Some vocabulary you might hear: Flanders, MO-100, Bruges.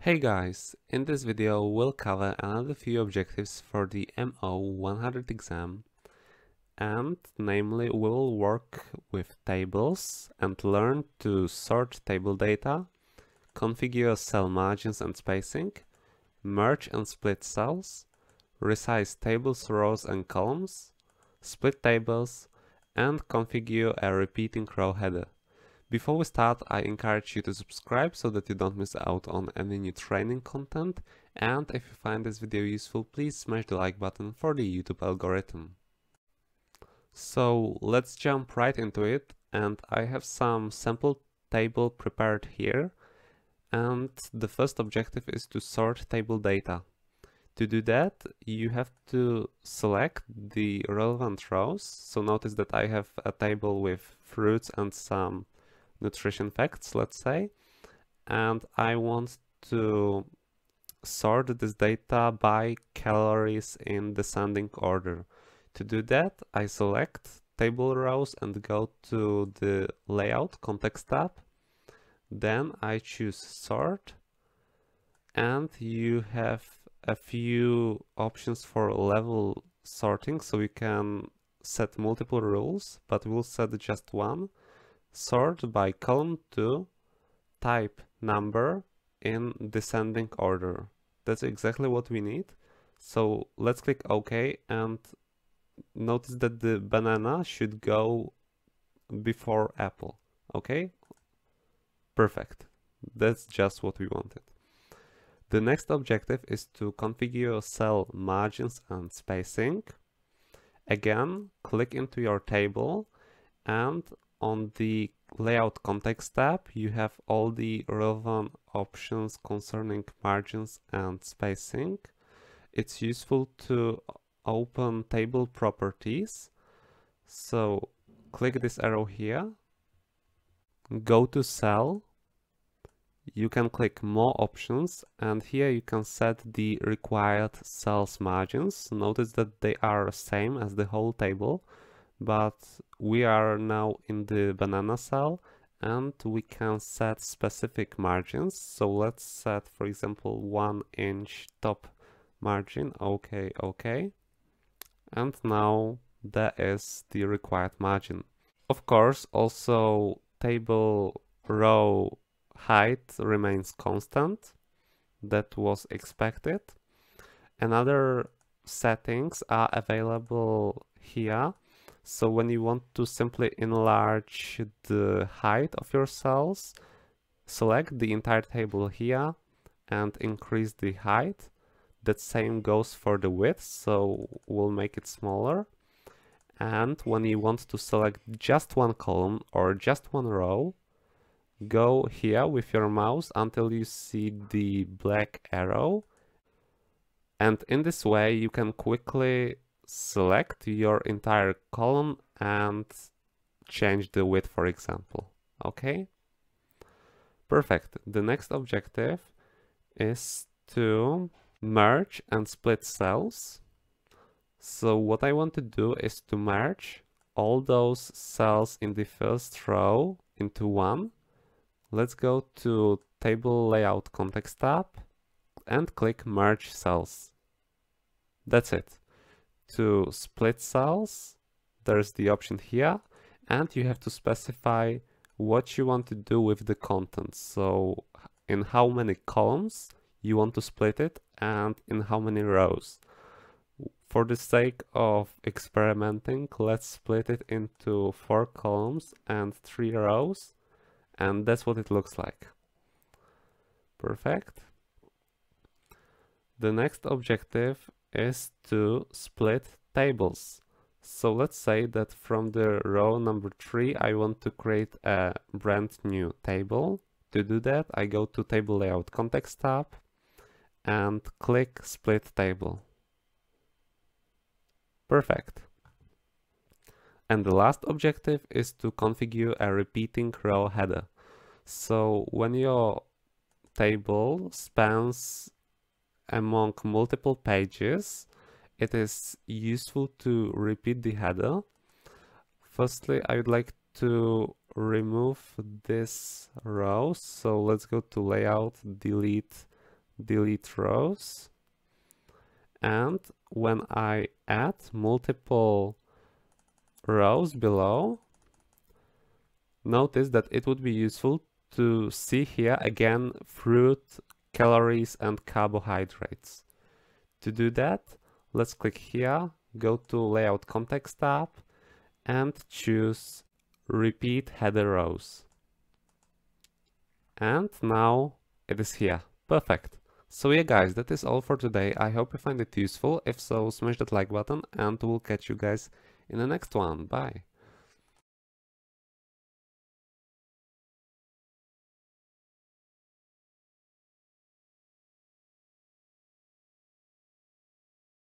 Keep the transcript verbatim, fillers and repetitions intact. Hey guys, in this video we'll cover another few objectives for the M O one hundred exam, and namely we'll work with tables and learn to sort table data, configure cell margins and spacing, merge and split cells, resize tables, rows and columns, split tables, and configure a repeating row header. Before we start, I encourage you to subscribe so that you don't miss out on any new training content, and if you find this video useful, please smash the like button for the YouTube algorithm. So let's jump right into it, and I have some sample table prepared here, and the first objective is to sort table data. To do that, you have to select the relevant rows. So notice that I have a table with fruits and some nutrition facts, let's say, and I want to sort this data by calories in descending order. To do that, I select table rows and go to the layout context tab, then I choose sort, and you have a few options for level sorting, so you can set multiple rules, but we'll set just one. Sort by column to type number in descending order. That's exactly what we need. So let's click OK, and notice that the banana should go before apple. Okay, perfect. That's just what we wanted. The next objective is to configure cell margins and spacing. Again, click into your table, and on the layout context tab you have all the relevant options concerning margins and spacing. It's useful to open table properties, so click this arrow here, go to cell, you can click more options, and here you can set the required cells margins. Notice that they are the same as the whole table, but we are now in the banana cell and we can set specific margins. So let's set, for example, one inch top margin. Okay, okay. And now that is the required margin. Of course, also table row height remains constant. That was expected. Another settings are available here. So when you want to simply enlarge the height of your cells, select the entire table here and increase the height. That same goes for the width, so we'll make it smaller. And when you want to select just one column or just one row, go here with your mouse until you see the black arrow. And in this way you can quickly select your entire column and change the width, for example. Okay, perfect. The next objective is to merge and split cells. So what I want to do is to merge all those cells in the first row into one. Let's go to table layout context tab and click merge cells. That's it. To split cells, there's the option here, and you have to specify what you want to do with the content. So in how many columns you want to split it and in how many rows. For the sake of experimenting, let's split it into four columns and three rows, and that's what it looks like. Perfect. The next objective is to split tables. So let's say that from the row number three I want to create a brand new table. To do that, I go to table layout context tab and click split table. Perfect. And the last objective is to configure a repeating row header. So when your table spans among multiple pages, it is useful to repeat the header. Firstly, I would like to remove this row, so let's go to layout, delete delete rows. And when I add multiple rows below, notice that it would be useful to see here again fruit, calories and carbohydrates. To do that, let's click here, go to Layout Context tab and choose Repeat Header Rows. And now it is here. Perfect. So yeah guys, that is all for today. I hope you find it useful. If so, smash that like button and we'll catch you guys in the next one. Bye.